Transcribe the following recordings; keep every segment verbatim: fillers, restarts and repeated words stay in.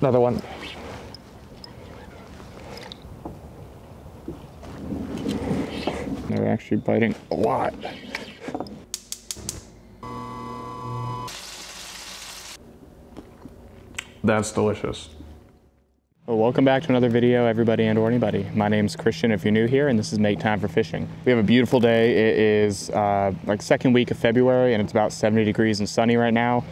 Another one. They're actually biting a lot. That's delicious. Well, welcome back to another video, everybody and or anybody. My name's Christian, if you're new here, and this is Make Time for Fishing. We have a beautiful day. It is uh, like second week of February, and it's about seventy degrees and sunny right now.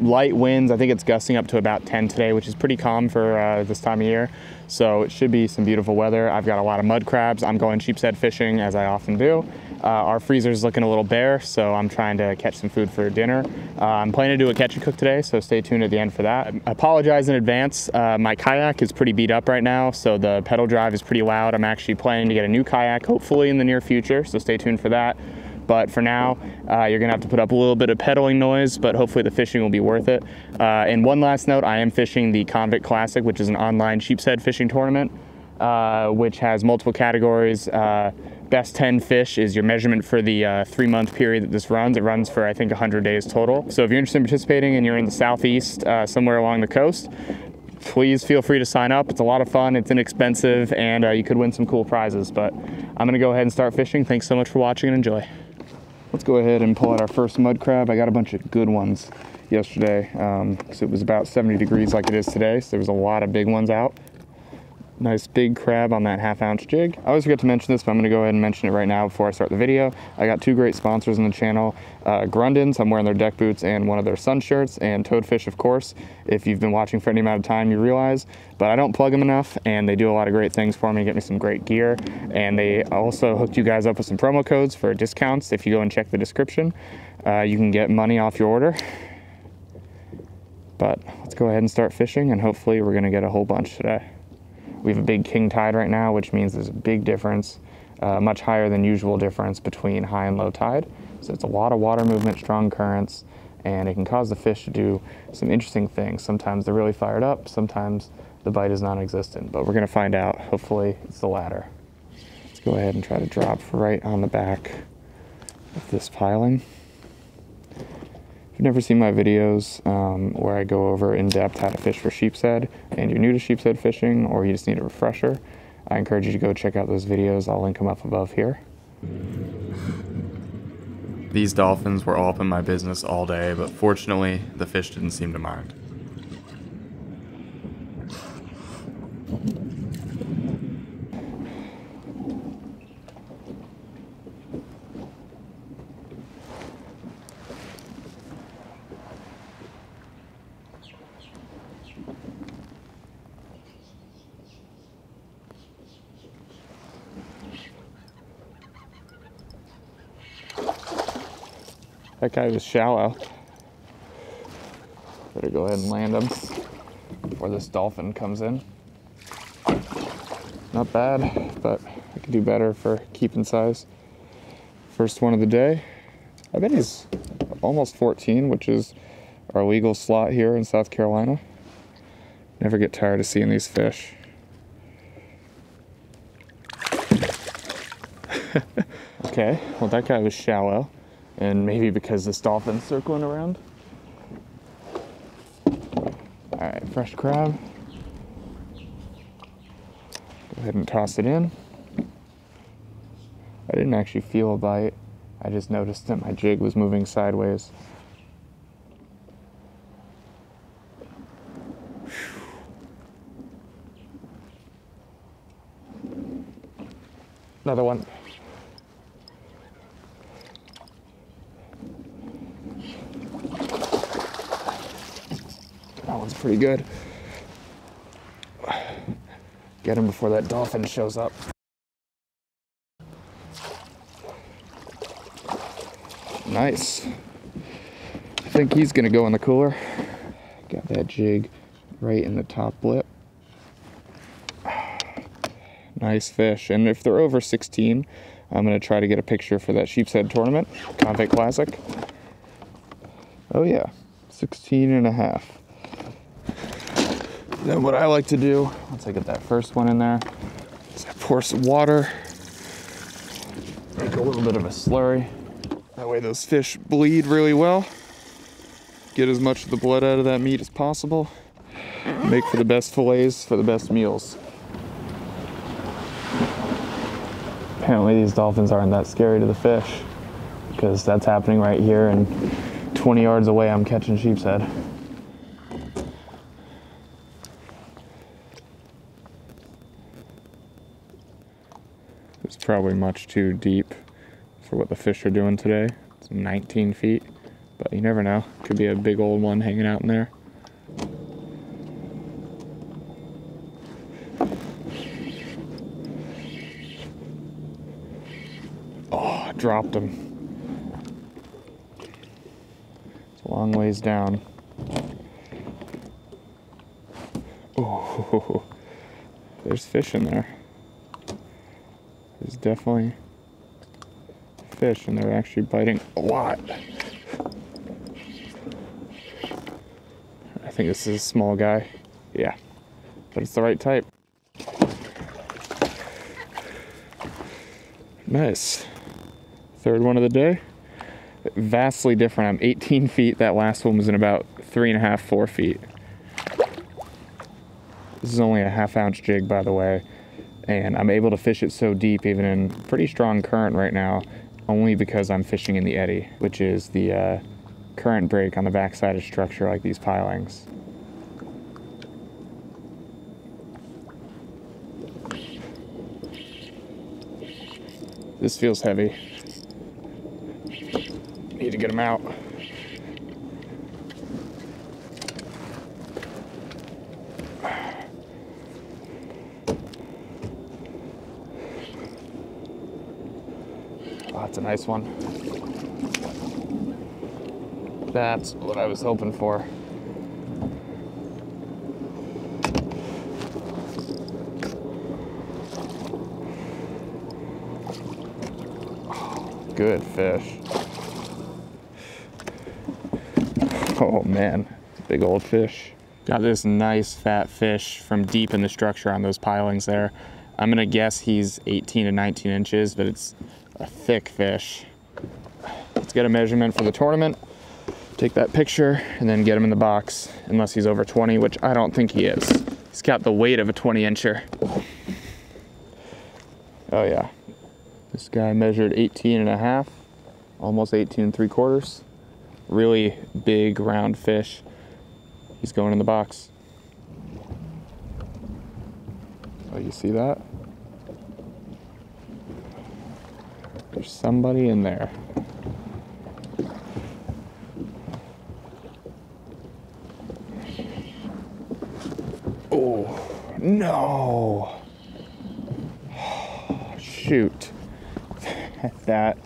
Light winds, I think it's gusting up to about ten today, which is pretty calm for uh, this time of year. So it should be some beautiful weather. I've got a lot of mud crabs. I'm going sheepshead fishing, as I often do. Uh, our freezer's looking a little bare, so I'm trying to catch some food for dinner. Uh, I'm planning to do a catch and cook today, so stay tuned at the end for that. I apologize in advance. Uh, my kayak is pretty beat up right now, so the pedal drive is pretty loud. I'm actually planning to get a new kayak, hopefully in the near future, so stay tuned for that. But for now, uh, you're gonna have to put up a little bit of pedaling noise, but hopefully the fishing will be worth it. Uh, and one last note, I am fishing the Convict Classic, which is an online sheepshead fishing tournament, uh, which has multiple categories. Uh, Best ten fish is your measurement for the uh, three month period that this runs. It runs for, I think, one hundred days total. So if you're interested in participating and you're in the Southeast, uh, somewhere along the coast, please feel free to sign up. It's a lot of fun, it's inexpensive, and uh, you could win some cool prizes. But I'm gonna go ahead and start fishing. Thanks so much for watching and enjoy. Let's go ahead and pull out our first mud crab. I got a bunch of good ones yesterday, um, because it was about seventy degrees like it is today, so there was a lot of big ones out. Nice big crab on that half ounce jig. I always forget to mention this, but I'm gonna go ahead and mention it right now before I start the video. I got two great sponsors on the channel. Uh, Grundens, I'm wearing their deck boots and one of their sun shirts, and Toadfish, of course. If you've been watching for any amount of time, you realize, but I don't plug them enough, and they do a lot of great things for me, get me some great gear, and they also hooked you guys up with some promo codes for discounts. If you go and check the description, uh, you can get money off your order. But let's go ahead and start fishing, and hopefully we're gonna get a whole bunch today. We have a big king tide right now, which means there's a big difference, uh, much higher than usual difference between high and low tide. So it's a lot of water movement, strong currents, and it can cause the fish to do some interesting things. Sometimes they're really fired up, sometimes the bite is non-existent, but we're gonna find out. Hopefully it's the latter. Let's go ahead and try to drop right on the back of this piling. If you've never seen my videos um, where I go over in depth how to fish for sheepshead, and you're new to sheepshead fishing or you just need a refresher, I encourage you to go check out those videos. I'll link them up above here. These dolphins were all up in my business all day, but fortunately the fish didn't seem to mind. That guy was shallow. Better go ahead and land him before this dolphin comes in. Not bad, but I could do better for keeping size. First one of the day. I bet he's almost fourteen, which is our legal slot here in South Carolina. Never get tired of seeing these fish. Okay, well that guy was shallow. And maybe because this dolphin's circling around. All right, fresh crab. Go ahead and toss it in. I didn't actually feel a bite. I just noticed that my jig was moving sideways. Another one. Pretty good. Get him before that dolphin shows up. Nice. I think he's gonna go in the cooler. Got that jig right in the top lip. Nice fish. And if they're over sixteen, I'm gonna try to get a picture for that sheepshead tournament, Convict Classic. Oh yeah, sixteen and a half. Then what I like to do, once I get that first one in there, is I pour some water, make a little bit of a slurry. That way those fish bleed really well. Get as much of the blood out of that meat as possible. Make for the best fillets, for the best meals. Apparently these dolphins aren't that scary to the fish, because that's happening right here and twenty yards away I'm catching sheepshead. It's probably much too deep for what the fish are doing today. It's nineteen feet, but you never know. Could be a big old one hanging out in there. Oh, dropped him. Long ways down. Oh, there's fish in there. There's definitely fish, and they're actually biting a lot. I think this is a small guy. Yeah, but it's the right type. Nice. Third one of the day. Vastly different. I'm eighteen feet. That last one was in about three and a half, four feet. This is only a half ounce jig, by the way, and I'm able to fish it so deep, even in pretty strong current right now, only because I'm fishing in the eddy, which is the uh, current break on the backside of structure like these pilings. This feels heavy. Need to get them out. Oh, that's a nice one. That's what I was hoping for. Oh, good fish. Oh man, big old fish. Got this nice fat fish from deep in the structure on those pilings there. I'm gonna guess he's eighteen to nineteen inches, but it's a thick fish. Let's get a measurement for the tournament, take that picture, and then get him in the box, unless he's over twenty, which I don't think he is. He's got the weight of a twenty incher. Oh yeah. This guy measured eighteen and a half, almost eighteen and three quarters. Really big round fish. He's going in the box. Oh, you see that? There's somebody in there. Oh, no. Oh, shoot. That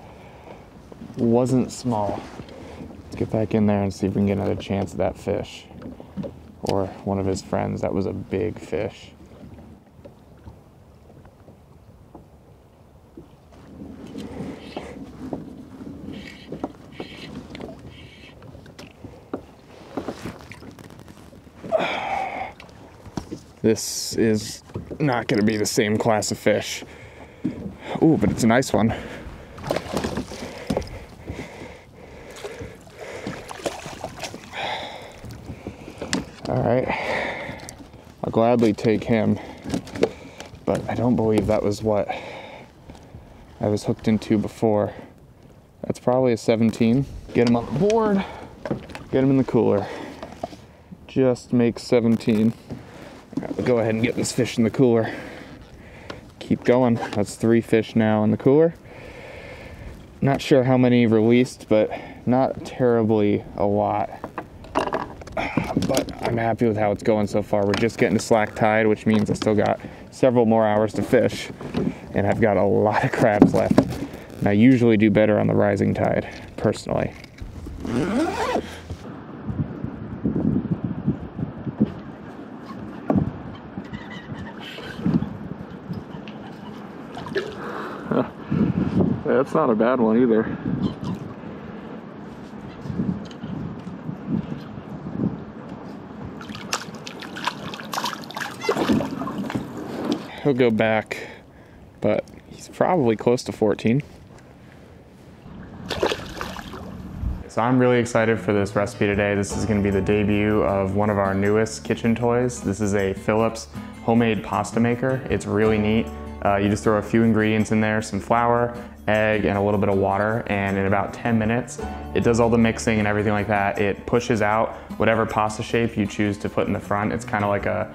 wasn't small. Get back in there and see if we can get another chance at that fish. Or one of his friends. That was a big fish. This is not going to be the same class of fish. Ooh, but it's a nice one. All right, I'll gladly take him, but I don't believe that was what I was hooked into before. That's probably a seventeen. Get him on the board, get him in the cooler. Just make seventeen. All right, we'll go ahead and get this fish in the cooler. Keep going. That's three fish now in the cooler. Not sure how many released, but not terribly a lot. But I'm happy with how it's going so far. We're just getting to slack tide, which means I still got several more hours to fish, and I've got a lot of crabs left. And I usually do better on the rising tide, personally. That's not a bad one either. He'll go back, but he's probably close to fourteen. So I'm really excited for this recipe today. This is going to be the debut of one of our newest kitchen toys. This is a Philips homemade pasta maker. It's really neat. Uh, you just throw a few ingredients in there, some flour, egg, and a little bit of water, and in about ten minutes, it does all the mixing and everything like that. It pushes out whatever pasta shape you choose to put in the front. It's kind of like a,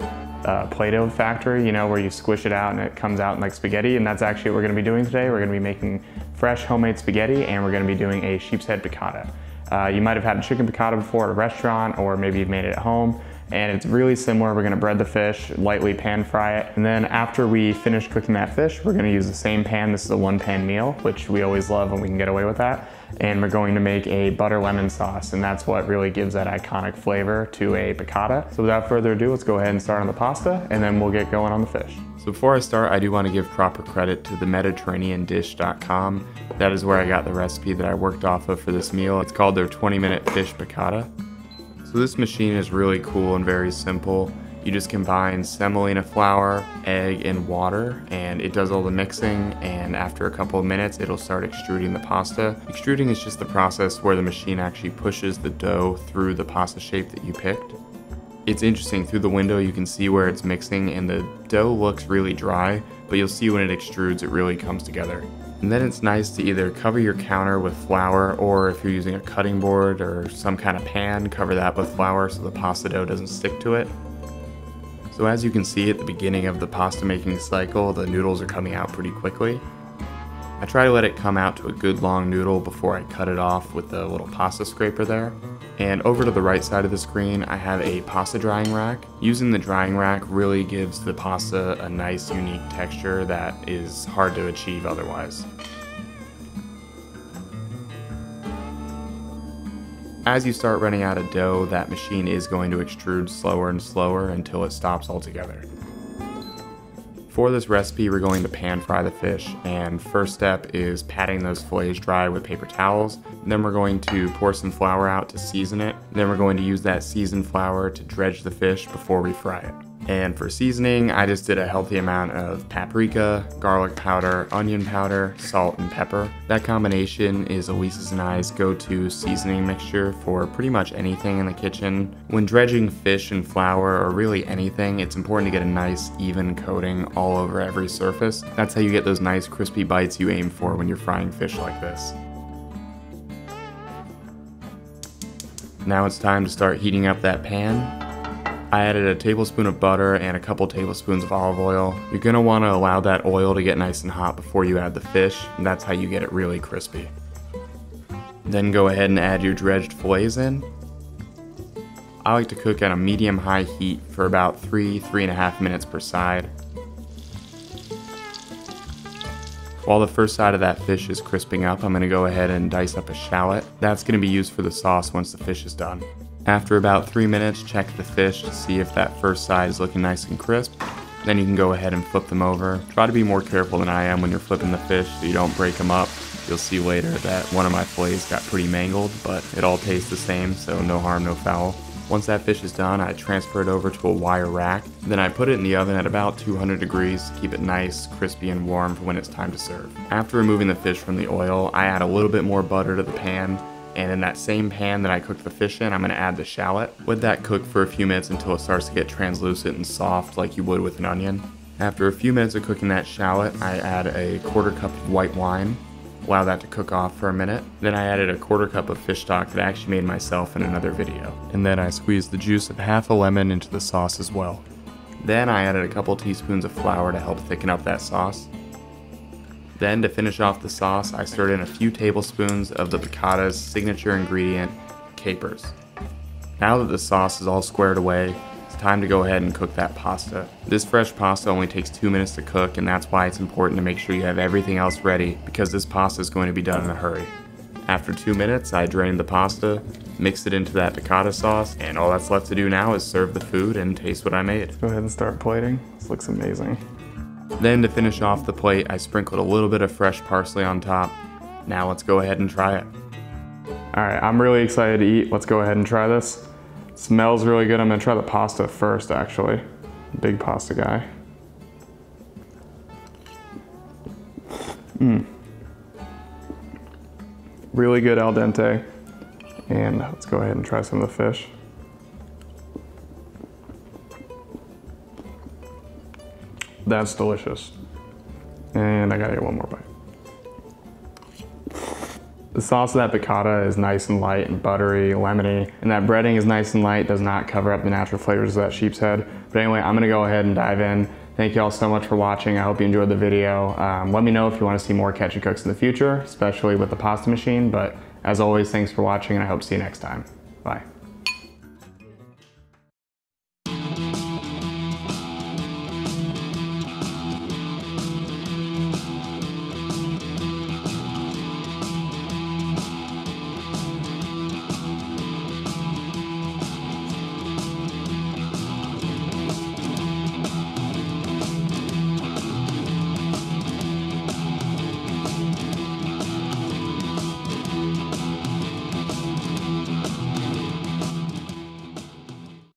a Play-Doh factory, you know, where you squish it out and it comes out like spaghetti, and that's actually what we're gonna be doing today. We're gonna be making fresh homemade spaghetti, and we're gonna be doing a sheep's head piccata. Uh, you might have had a chicken piccata before at a restaurant, or maybe you've made it at home. And it's really similar. We're gonna bread the fish, lightly pan fry it, and then after we finish cooking that fish, we're gonna use the same pan. This is a one pan meal, which we always love when we can get away with that. And we're going to make a butter lemon sauce, and that's what really gives that iconic flavor to a piccata. So without further ado, let's go ahead and start on the pasta, and then we'll get going on the fish. So before I start, I do wanna give proper credit to the Mediterranean Dish dot com. That is where I got the recipe that I worked off of for this meal. It's called their twenty minute fish piccata. So this machine is really cool and very simple. You just combine semolina flour, egg, and water, and it does all the mixing, and after a couple of minutes, it'll start extruding the pasta. Extruding is just the process where the machine actually pushes the dough through the pasta shape that you picked. It's interesting, through the window you can see where it's mixing, and the dough looks really dry, but you'll see when it extrudes, it really comes together. And then it's nice to either cover your counter with flour, or if you're using a cutting board or some kind of pan, cover that with flour so the pasta dough doesn't stick to it. So as you can see at the beginning of the pasta making cycle, the noodles are coming out pretty quickly. I try to let it come out to a good long noodle before I cut it off with the little pasta scraper there. And over to the right side of the screen, I have a pasta drying rack. Using the drying rack really gives the pasta a nice, unique texture that is hard to achieve otherwise. As you start running out of dough, that machine is going to extrude slower and slower until it stops altogether. For this recipe, we're going to pan fry the fish, and first step is patting those fillets dry with paper towels. Then we're going to pour some flour out to season it. Then we're going to use that seasoned flour to dredge the fish before we fry it. And for seasoning, I just did a healthy amount of paprika, garlic powder, onion powder, salt, and pepper. That combination is Elise's and I's go-to seasoning mixture for pretty much anything in the kitchen. When dredging fish and flour, or really anything, it's important to get a nice, even coating all over every surface. That's how you get those nice, crispy bites you aim for when you're frying fish like this. Now it's time to start heating up that pan. I added a tablespoon of butter and a couple tablespoons of olive oil. You're gonna wanna allow that oil to get nice and hot before you add the fish, and that's how you get it really crispy. Then go ahead and add your dredged fillets in. I like to cook at a medium-high heat for about three, three and a half minutes per side. While the first side of that fish is crisping up, I'm gonna go ahead and dice up a shallot. That's gonna be used for the sauce once the fish is done. After about three minutes, check the fish to see if that first side is looking nice and crisp. Then you can go ahead and flip them over. Try to be more careful than I am when you're flipping the fish so you don't break them up. You'll see later that one of my fillets got pretty mangled, but it all tastes the same, so no harm, no foul. Once that fish is done, I transfer it over to a wire rack. Then I put it in the oven at about two hundred degrees to keep it nice, crispy, and warm for when it's time to serve. After removing the fish from the oil, I add a little bit more butter to the pan. And in that same pan that I cooked the fish in, I'm gonna add the shallot. Let that cook for a few minutes until it starts to get translucent and soft like you would with an onion. After a few minutes of cooking that shallot, I add a quarter cup of white wine. Allow that to cook off for a minute. Then I added a quarter cup of fish stock that I actually made myself in another video. And then I squeezed the juice of half a lemon into the sauce as well. Then I added a couple teaspoons of flour to help thicken up that sauce. Then to finish off the sauce, I stirred in a few tablespoons of the piccata's signature ingredient, capers. Now that the sauce is all squared away, it's time to go ahead and cook that pasta. This fresh pasta only takes two minutes to cook, and that's why it's important to make sure you have everything else ready, because this pasta is going to be done in a hurry. After two minutes, I drained the pasta, mixed it into that piccata sauce, and all that's left to do now is serve the food and taste what I made. Let's go ahead and start plating. This looks amazing. Then to finish off the plate, I sprinkled a little bit of fresh parsley on top. Now let's go ahead and try it. All right, I'm really excited to eat. Let's go ahead and try this. It smells really good. I'm gonna try the pasta first, actually. Big pasta guy. Mmm. Really good al dente. and let's go ahead and try some of the fish. That's delicious. And I gotta get one more bite. The sauce of that piccata is nice and light and buttery, lemony, and that breading is nice and light, does not cover up the natural flavors of that sheep's head. But anyway, I'm gonna go ahead and dive in. Thank you all so much for watching. I hope you enjoyed the video. Um, let me know if you wanna see more catch and cooks in the future, especially with the pasta machine. But as always, thanks for watching and I hope to see you next time. Bye.